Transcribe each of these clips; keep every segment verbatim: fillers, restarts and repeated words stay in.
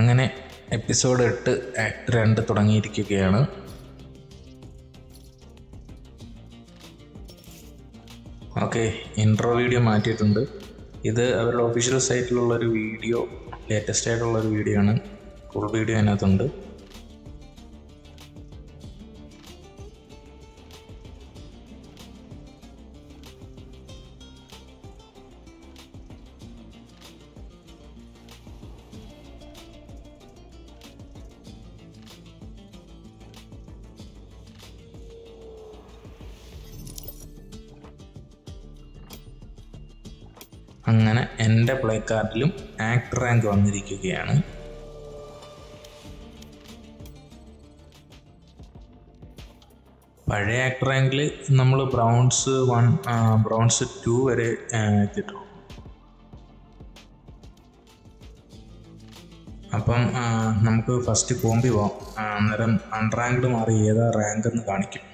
അങ്ങനെ എപ്പിസോഡ് എട്ട് ആക്ട് രണ്ട് തുടങ്ങിയിരിക്കുകയാണ്. ഓക്കെ, ഇൻട്രോ വീഡിയോ മാറ്റിയിട്ടുണ്ട്. ഇത് അവരുടെ ഒഫീഷ്യൽ സൈറ്റിലുള്ളൊരു വീഡിയോ, ലേറ്റസ്റ്റ് ആയിട്ടുള്ളൊരു വീഡിയോ ആണ്. ഫുൾ വീഡിയോ അതിനകത്തുണ്ട്. അങ്ങനെ എൻ്റെ പ്ലേ കാർഡിലും ആക്ട് റാങ്ക് വന്നിരിക്കുകയാണ്. പഴയ ആക്ട് റാങ്കിൽ നമ്മൾ ബ്രോൺസ് വൺ ബ്രോൺസ് ടു വരെ എത്തിയിട്ടു. അപ്പം നമുക്ക് ഫസ്റ്റ് കോമ്പി പോവാം. അന്നേരം അൺറാങ്ക്ഡ് മാറി ഏതാ റാങ്ക് എന്ന് കാണിക്കും.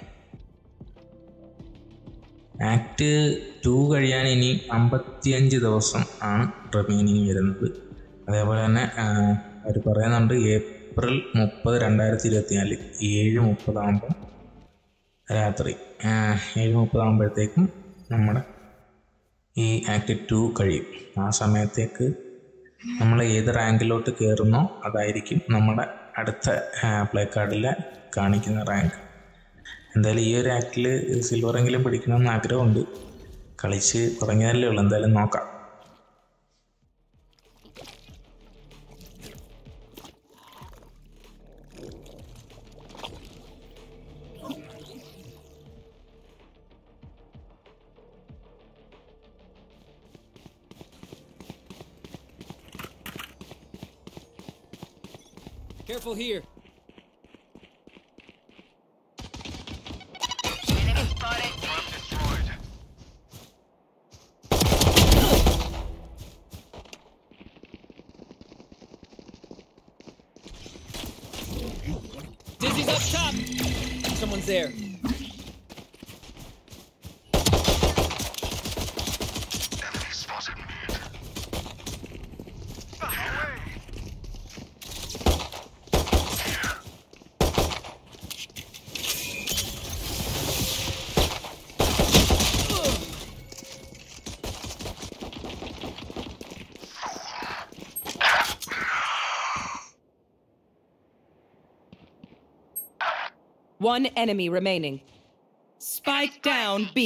ആക്ട് ടു കഴിയാൻ ഇനി അമ്പത്തിയഞ്ച് ദിവസം ആണ് റിമൈനിങ് വരുന്നത്. അതേപോലെ തന്നെ അവർ പറയുന്നുണ്ട് ഏപ്രിൽ മുപ്പത് രണ്ടായിരത്തി ഇരുപത്തിനാല് ഏഴ് മുപ്പതാകുമ്പോൾ രാത്രി ഏഴ് മുപ്പതാകുമ്പോഴത്തേക്കും നമ്മുടെ ഈ ആക്ട് ടു കഴിയും. ആ സമയത്തേക്ക് നമ്മൾ ഏത് റാങ്കിലോട്ട് കയറുന്നോ അതായിരിക്കും നമ്മുടെ അടുത്ത പ്ലേ കാർഡിൽ കാണിക്കുന്ന റാങ്ക്. എന്തായാലും ഈ ഒരു ആക്ടിൽ സിൽവറെങ്കിലും പിടിക്കണമെന്ന് ആഗ്രഹമുണ്ട്. കളിച്ച് തുടങ്ങിയതല്ലേ ഉള്ളൂ, എന്തായാലും നോക്കാം. Careful here. Dizzy's up top. Someone's there. One enemy remaining. Spike down B.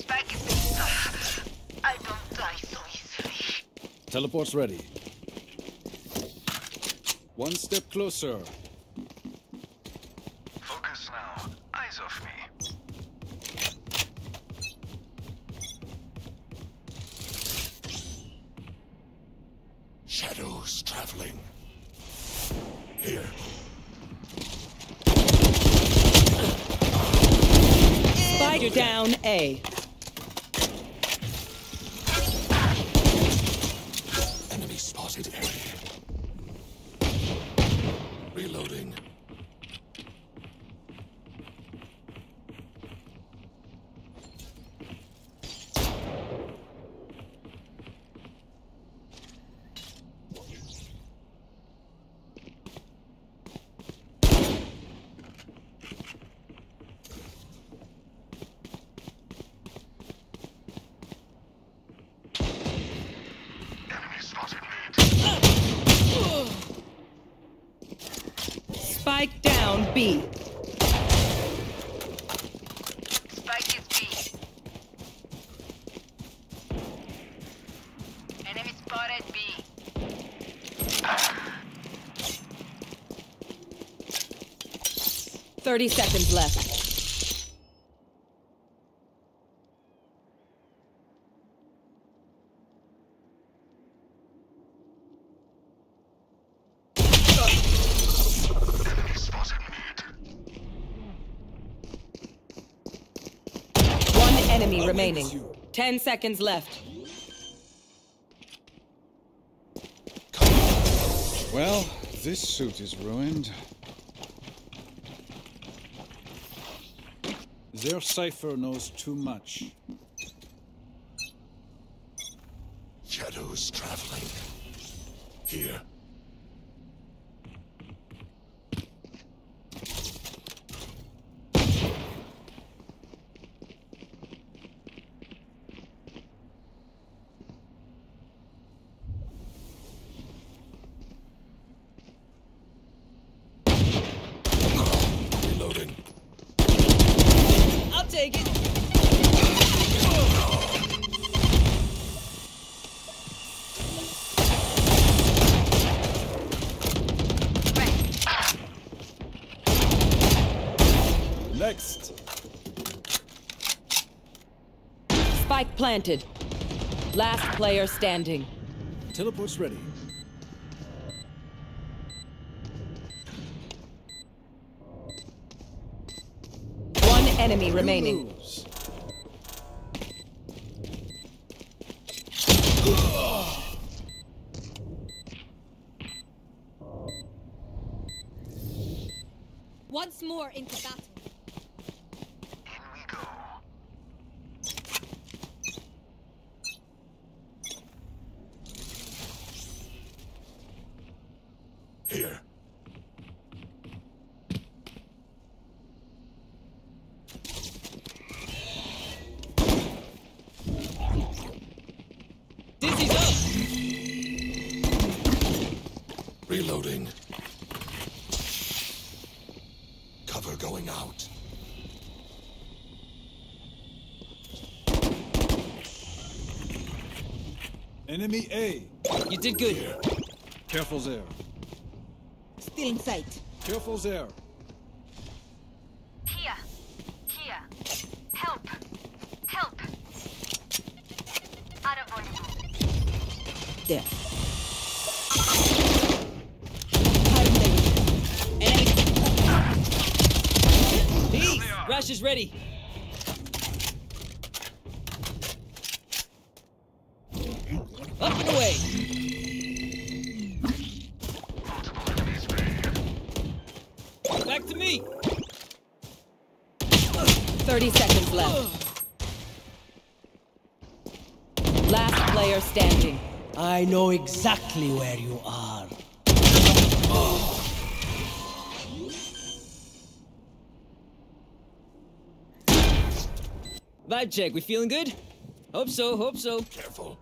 Spike is tough. I don't die so easily. Teleport's ready. One step closer. Focus now. Eyes off me. Shadows traveling. Here. Spider down A. Enemy spotted A. Reloading. Spike down B. Spike is B. Enemy spotted B. Thirty seconds left. Enemy remaining. Ten seconds left. Well, this suit is ruined. Their cipher knows too much. Shadows traveling. Here. Spike planted. Last player standing. Teleport's ready. One enemy remaining. Lose. Once more into battle. Reloading. Cover going out. Enemy A. You did good. Here. Careful there. Still in sight. Careful there. Here. Here. Help. Help. Out of order. There. Rush is ready. Up and away. Back to me. thirty seconds left. Last player standing. I know exactly where you are. Vibe check, we feeling good? Hope so, hope so. Careful.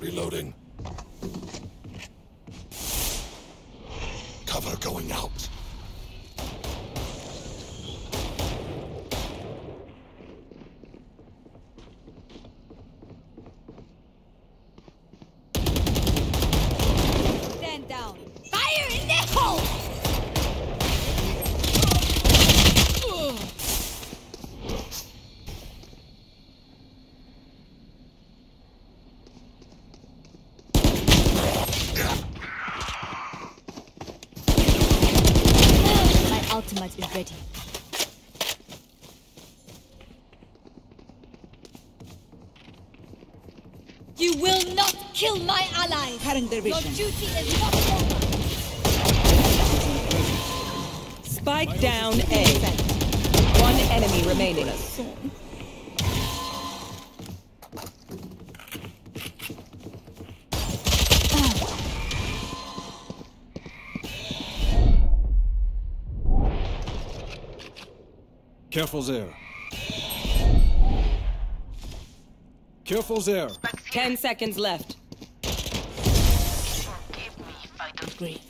Reloading. Cover going out. Stand down. Fire in the hole! Ultimate is ready. You will not kill my allies. Current division. Your duty is not over. Spike down A. One enemy remaining. Careful there. Careful there. Ten seconds left. Forgive me, Fiddle Green.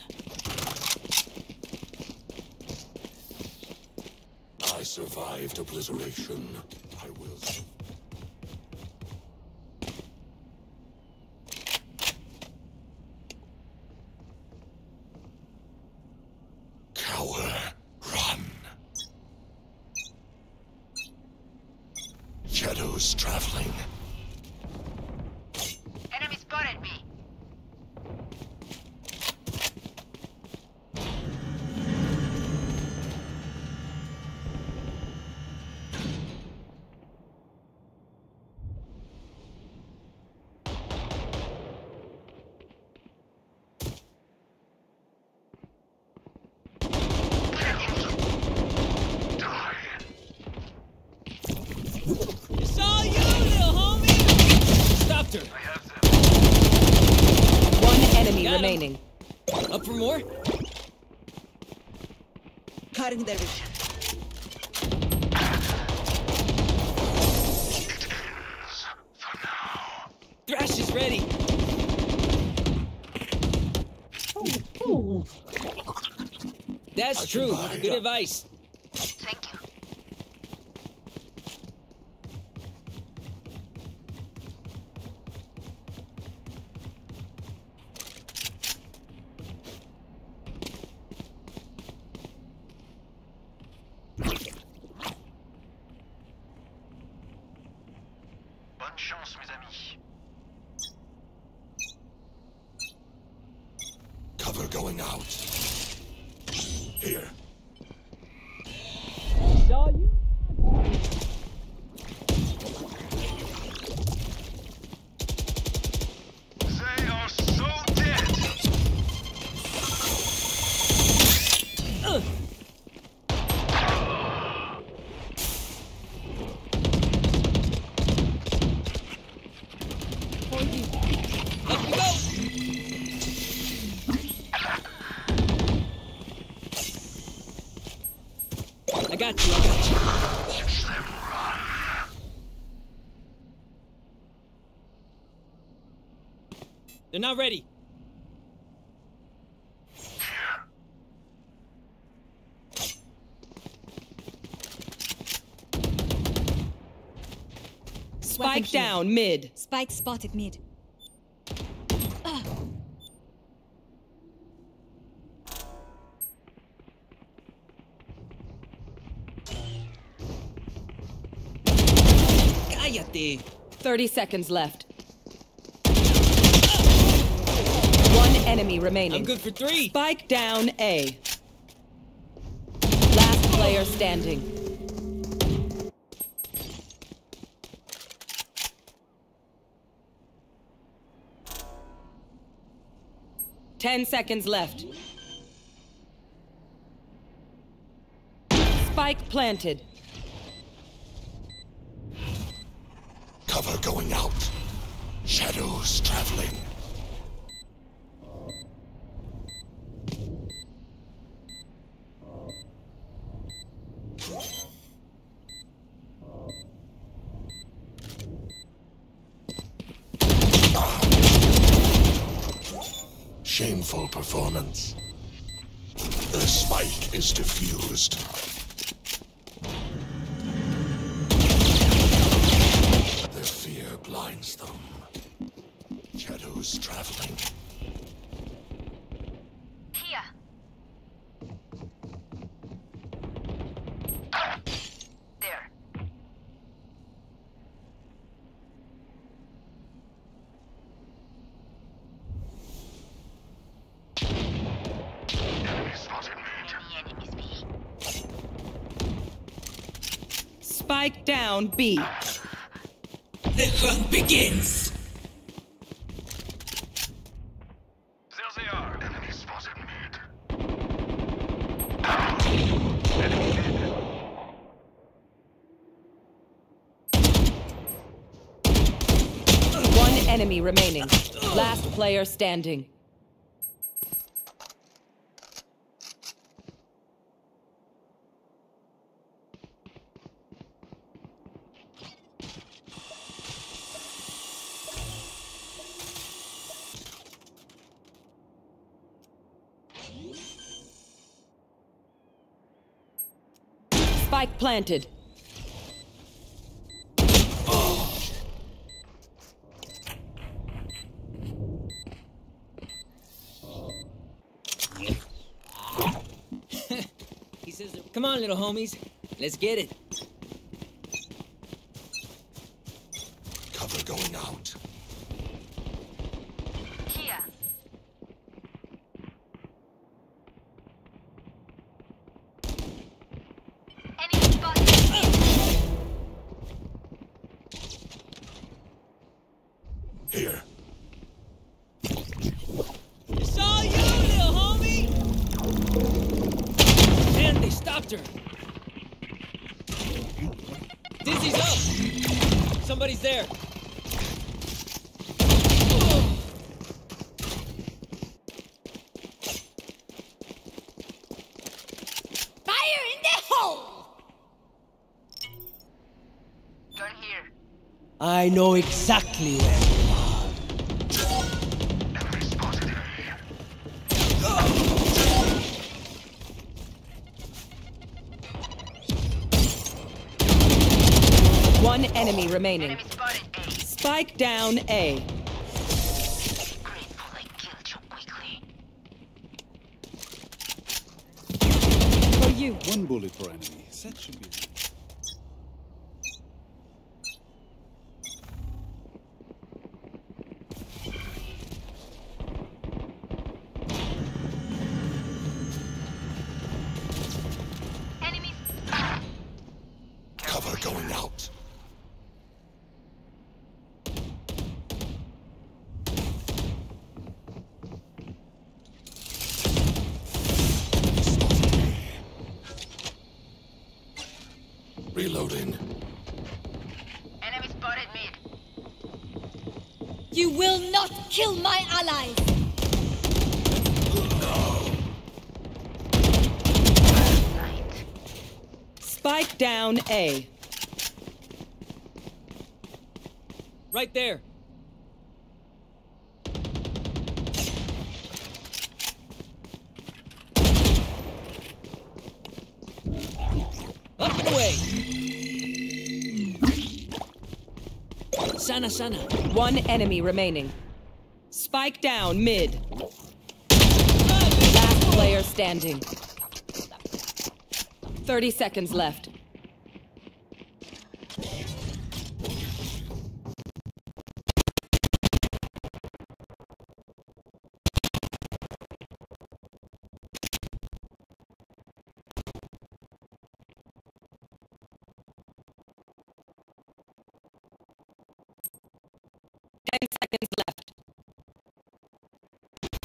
I survived obliteration. I will. Shadows traveling. Enemy spotted me. It's all you, little homie! remaining. Up for more? Cutting the rich. It ends for now. Thrash is ready. Ooh, ooh. That's I true. Good up. Advice. Thank you. They're not ready. Spike down mid. Spike spotted mid. Uh. Cállate. Thirty seconds left. Enemy remaining. I'm good for three. Spike down A. Last player standing. Ten seconds left. Spike planted. Cover going out. Shadows traveling. Shameful performance. The spike is diffused. Their fear blinds them. Shadows traveling. Here. There. Spike down B. The hunt begins. There they are. Enemy spotted mid. Enemy mid. One enemy remaining. Last player standing. Spike planted. Oh. He says, come on, little homies. Let's get it. Cover going out. Somebody's there. Oh. I know exactly where you are. One enemy remaining. Enemy spotted A. Spike down A. One bullet for enemy. That should be. Enemy. Cover going out. Reloading. Enemy spotted mid. You will not kill my ally. No. Spike down A. Right there. Sana, sana. One enemy remaining. Spike down mid. Last player standing. thirty seconds left. Seconds left.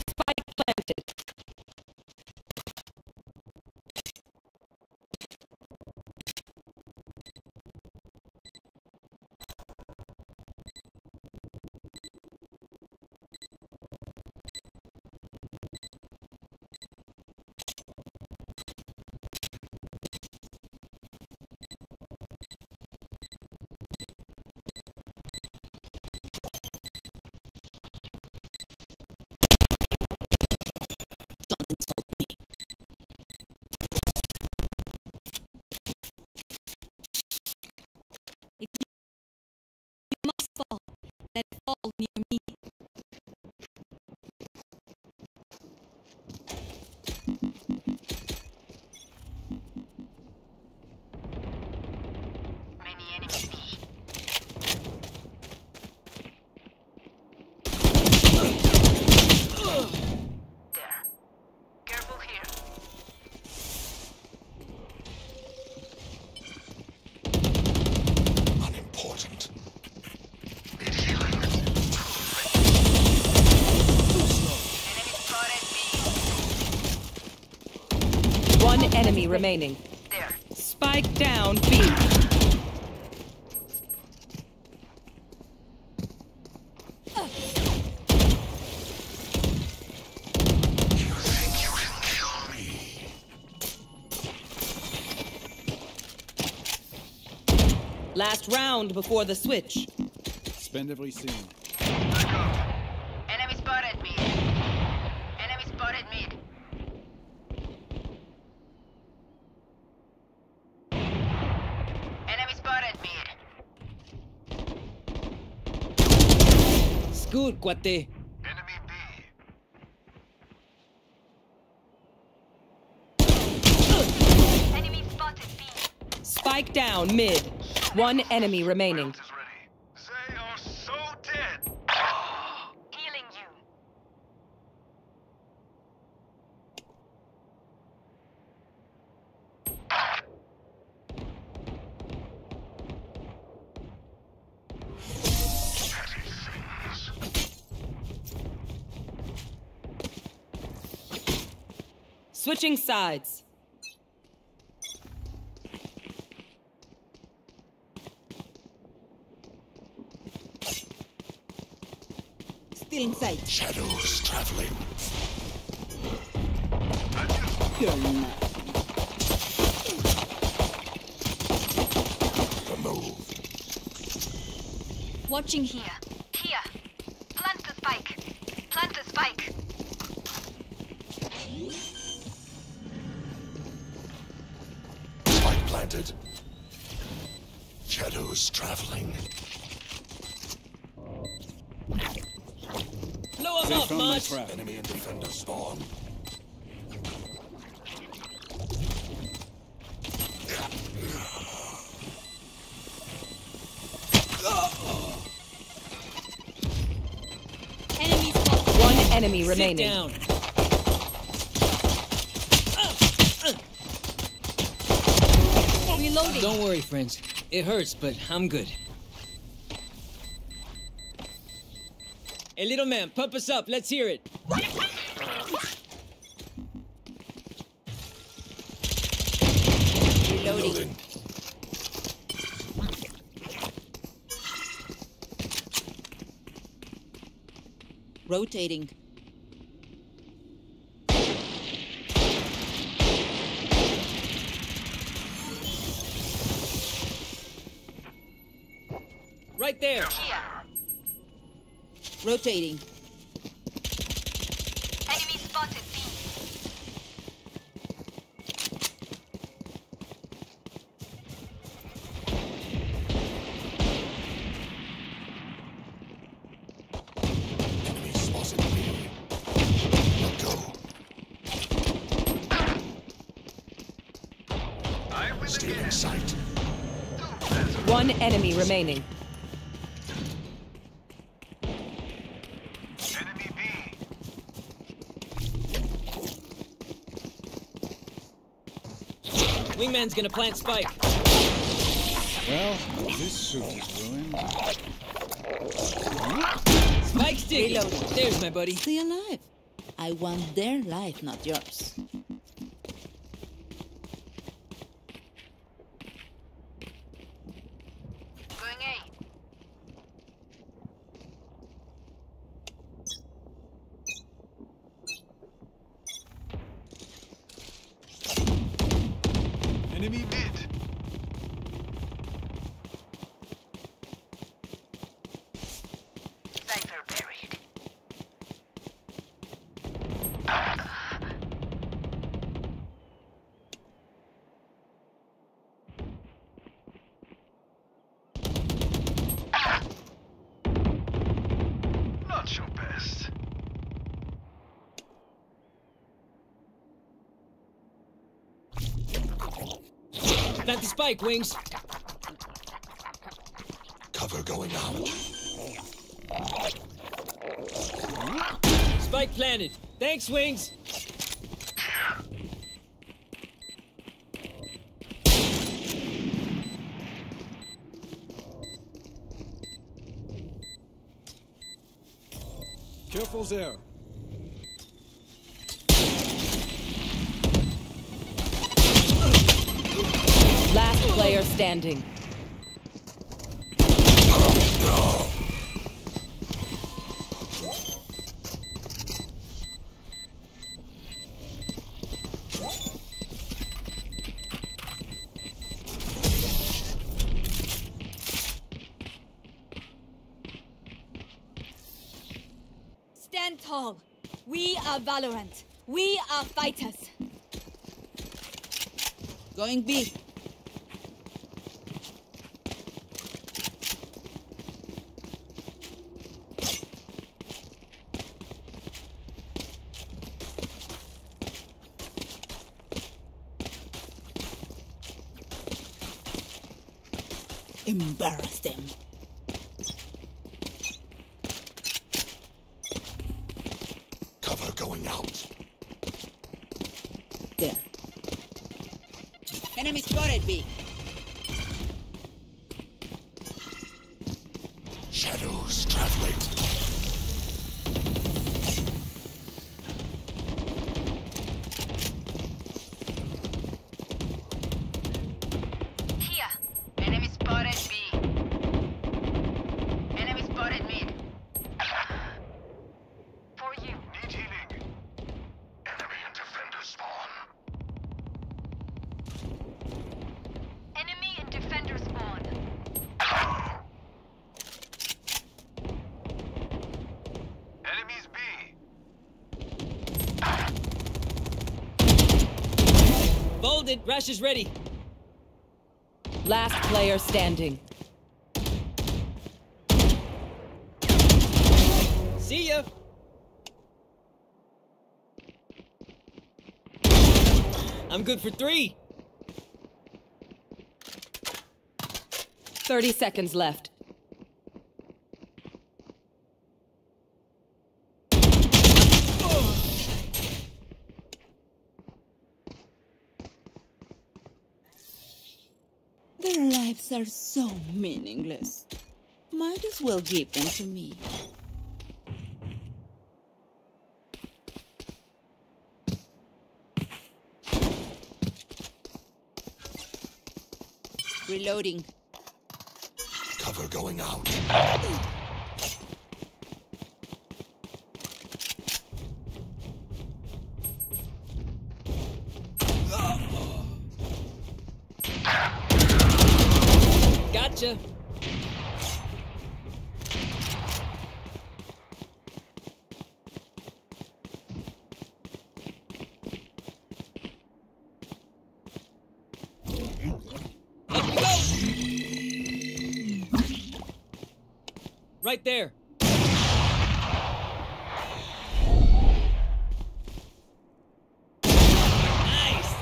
Spike planted. Let it fall near me. Many enemies. There. Careful here. Unimportant. Enemy remaining. There. Spike down B. Uh. You think you can kill me? Last round before the switch. Spend every scene. Enemy spotted me. Enemy spotted me. Good, Guate. Enemy B. Enemy spotted B. Spike down mid. One enemy remaining. They are so dead. Healing you. Switching sides. Still inside. Shadows traveling. You're not. Remove. watching here. Here. Plant the spike. Plant the spike. Spike planted. Shadows traveling. Blow them up, Mars. Enemy and defender spawn. Enemy remaining. Sit down. Reloading. Don't worry, friends. It hurts, but I'm good. Hey, little man, pump us up. Let's hear it. Reloading. Reloading. Rotating. Right there. Rotating. Enemy spotted. B. Enemy spotted. B. Let go. I was stealing sight. One enemy remaining. Wingman's gonna plant spike. Well, this suit is ruined. Spike stick. There's my buddy. Stay alive. I want their life, not yours. Enemy mid. Sniper buried. Not your best. Plant the spike, Wings. Cover going out. Spike planted. Thanks, Wings. Careful there. Last player standing. Oh, no. Stand tall. We are Valorant. We are fighters. Going B. Embarrass them. Cover going out. There. Enemy spotted B. Shadows traveling. Folded. Rash is ready. Last player standing. See ya. I'm good for three. Thirty seconds left. Their lives are so meaningless. Might as well give them to me. Reloading. Cover going out. Gotcha. Right there. Nice.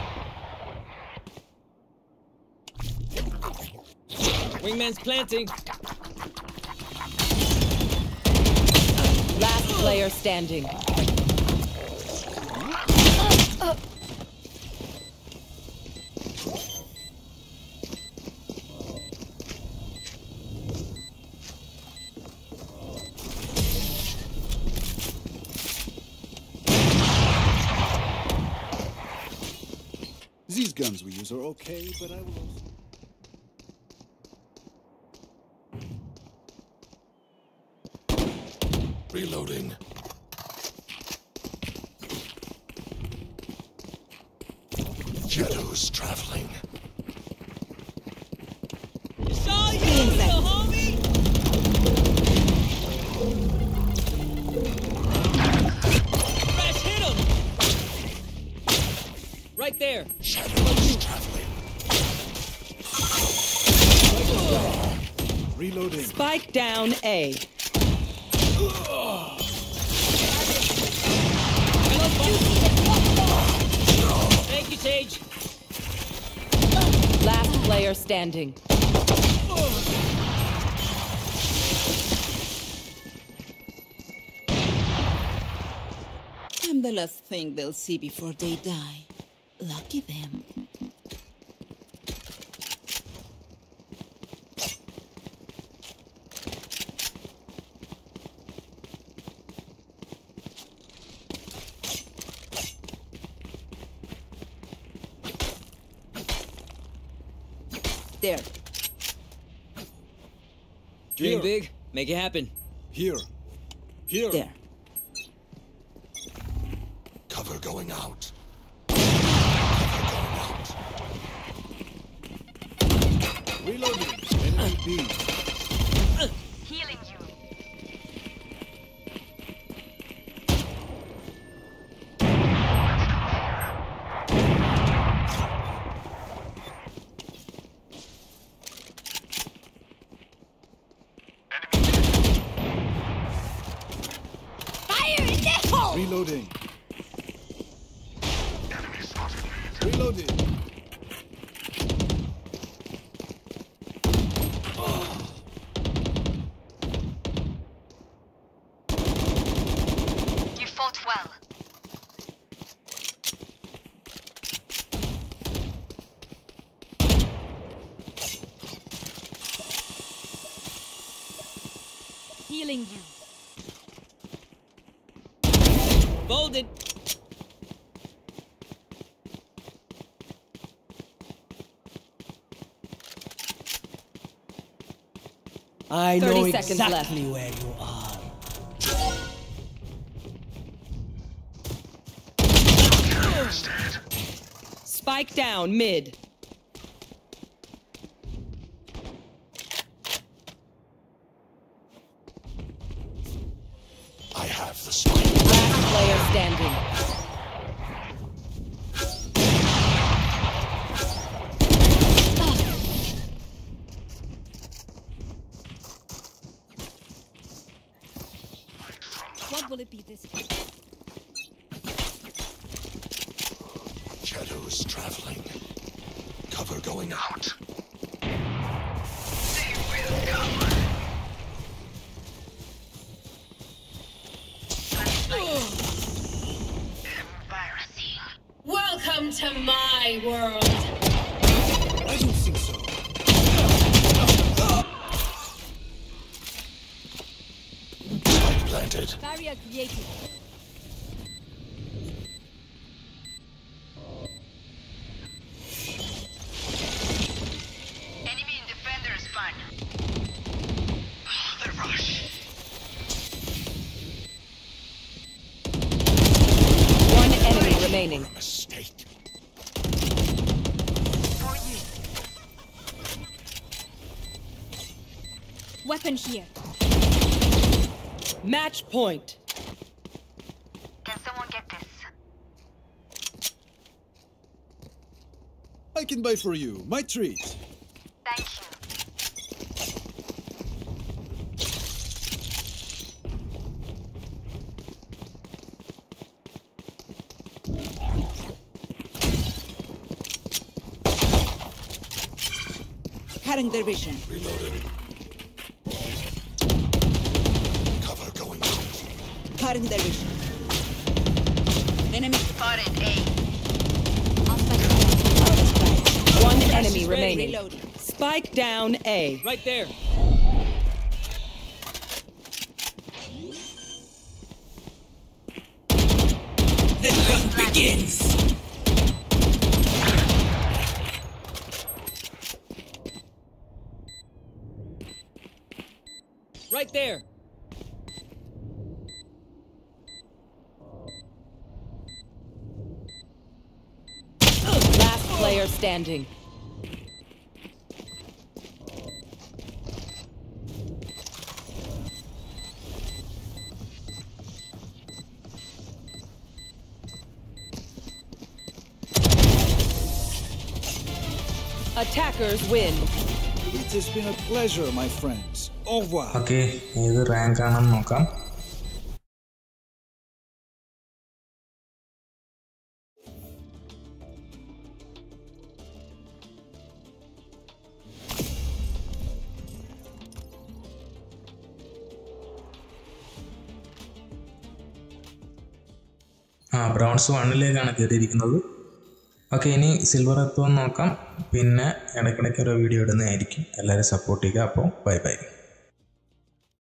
Wingman's planting. Last player standing. These guns we use are okay, but I will also... Reloading. Shadows traveling. You saw you, little homie! Crash, hit him! Right there. Shadows traveling. Reloading. Spike down A. Thank you, Tage. Last player standing. I'm the last thing they'll see before they die. Lucky them. There. Dream Here. Big, make it happen. Here. Here. There. Cover going out. Cover going out. Reloading. Enemy B. Healing you. Reloading. Enemy spotted. Reloading. Oh. You fought well. Healing you. Folded. I know exactly left. Where you are. Spike down mid. I have the spike. Last player standing. What will it be this time? Shadows traveling. Cover going out. They will come. Embarrassing. Welcome to my world. I don't think so. Planted. Barrier created. Enemy and defender is fine. The rush. One enemy remaining. A mistake. For you. Weapon here. Match point. Can someone get this? I can buy for you. My treat. Thank you. Cutting their vision. Reloading. In their vision. Enemy spotted A. One Fresh enemy remaining. Reloading. Spike down A. Right there. The hunt begins. Right there. Player standing. Attackers win. It has been a pleasure, my friends. Over. Okay, here is rank anam nokam. Ah, bronze one leg on a good. Okay, any silver at one no come, pin a video. Bye bye.